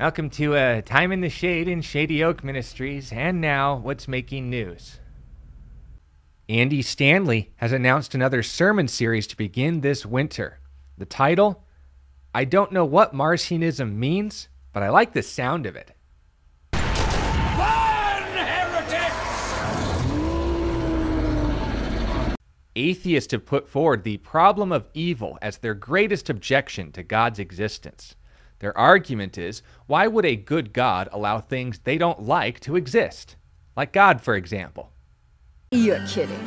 Welcome to Time in the Shade in Shady Oak Ministries, and now what's making news. Andy Stanley has announced another sermon series to begin this winter. The title, I don't know what Marcionism means, but I like the sound of it. Burn, heretics! Atheists have put forward the problem of evil as their greatest objection to God's existence. Their argument is, why would a good God allow things they don't like to exist? Like God, for example. You're kidding.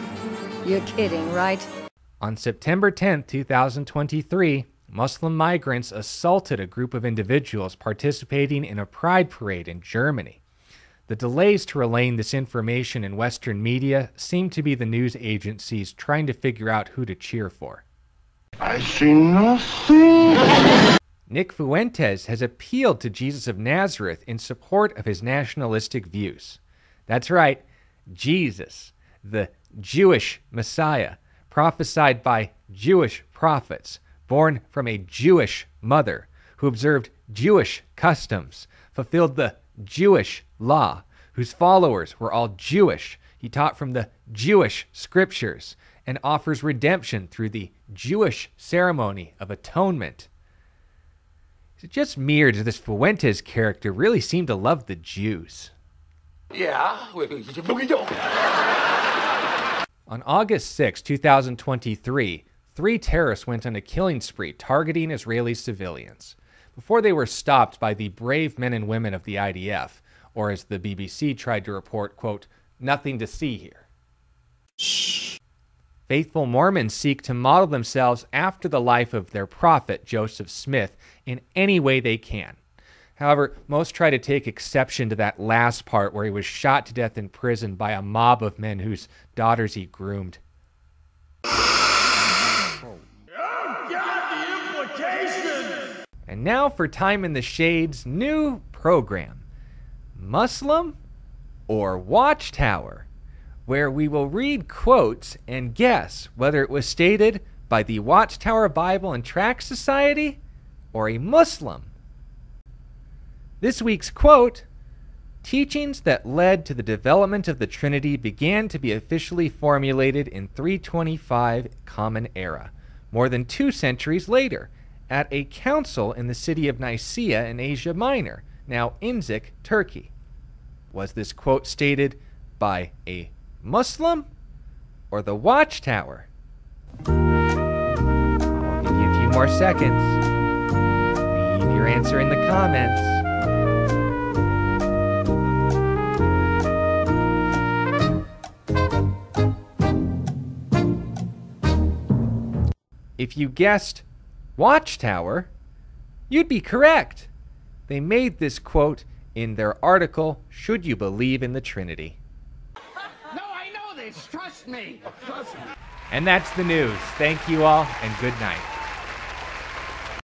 You're kidding, right? On September 10, 2023, Muslim migrants assaulted a group of individuals participating in a pride parade in Germany. The delays to relaying this information in Western media seem to be the news agencies trying to figure out who to cheer for. I see nothing. Nick Fuentes has appealed to Jesus of Nazareth in support of his nationalistic views. That's right, Jesus, the Jewish Messiah, prophesied by Jewish prophets, born from a Jewish mother, who observed Jewish customs, fulfilled the Jewish law, whose followers were all Jewish. He taught from the Jewish scriptures and offers redemption through the Jewish ceremony of atonement. Is it just me, or does this Fuentes character really seem to love the Jews? Yeah. On August 6, 2023, 3 terrorists went on a killing spree targeting Israeli civilians. Before they were stopped by the brave men and women of the IDF, or as the BBC tried to report, quote, nothing to see here. Shh. Faithful Mormons seek to model themselves after the life of their prophet, Joseph Smith, in any way they can. However, most try to take exception to that last part where he was shot to death in prison by a mob of men whose daughters he groomed. Oh, God, the implications! And now for Time in the Shade's new program, Muslim or Watchtower, where we will read quotes and guess whether it was stated by the Watchtower Bible and Tract Society or a Muslim. This week's quote, teachings that led to the development of the Trinity began to be officially formulated in 325 Common Era, more than 2 centuries later, at a council in the city of Nicaea in Asia Minor, now Inzik, Turkey. Was this quote stated by a Muslim or the Watchtower? I'll give you a few more seconds. Leave your answer in the comments. If you guessed Watchtower, you'd be correct. They made this quote in their article, Should You Believe in the Trinity? Trust me. And that's the news. Thank you all, and good night.